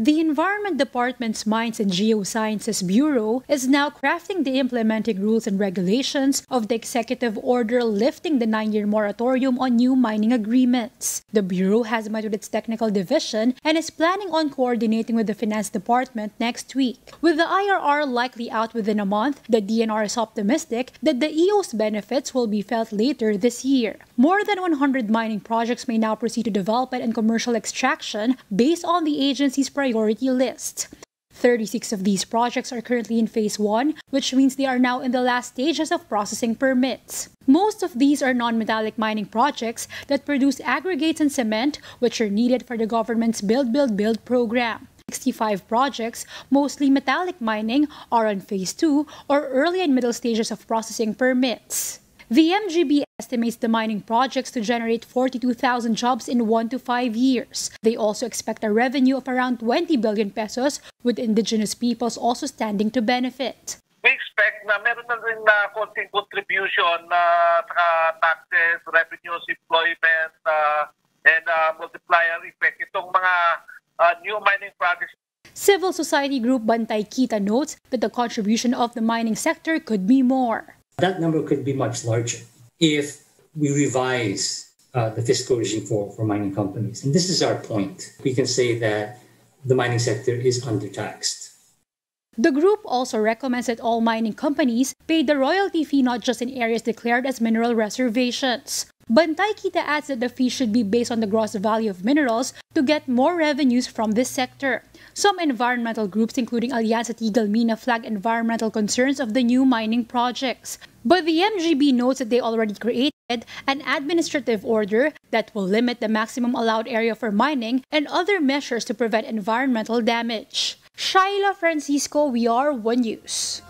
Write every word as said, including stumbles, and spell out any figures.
The Environment Department's Mines and Geosciences Bureau is now crafting the implementing rules and regulations of the executive order lifting the nine-year moratorium on new mining agreements. The Bureau has met with its technical division and is planning on coordinating with the Finance Department next week. With the I R R likely out within a month, the D N R is optimistic that the E O's benefits will be felt later this year. More than one hundred mining projects may now proceed to development and commercial extraction based on the agency's priorities. Priority list. thirty-six of these projects are currently in Phase one, which means they are now in the last stages of processing permits. Most of these are non-metallic mining projects that produce aggregates and cement, which are needed for the government's Build, Build, Build program. sixty-five projects, mostly metallic mining, are on Phase two or early and middle stages of processing permits. The M G B estimates the mining projects to generate forty-two thousand jobs in one to five years. They also expect a revenue of around twenty billion pesos, with indigenous peoples also standing to benefit. We expect na meron na rin na konting contribution na uh, taxes, revenues, employment, uh, and uh, multiplier effect itong mga uh, new mining projects. Civil society group Bantay Kita notes that the contribution of the mining sector could be more. That number could be much larger if we revise uh, the fiscal regime for, for mining companies. And this is our point. We can say that the mining sector is undertaxed. The group also recommends that all mining companies pay the royalty fee not just in areas declared as mineral reservations. Bantay Kita adds that the fee should be based on the gross value of minerals to get more revenues from this sector. Some environmental groups, including Alyansa Tigil Mina, flag environmental concerns of the new mining projects. But the M G B notes that they already created an administrative order that will limit the maximum allowed area for mining and other measures to prevent environmental damage. Shaila Francisco, we are One News.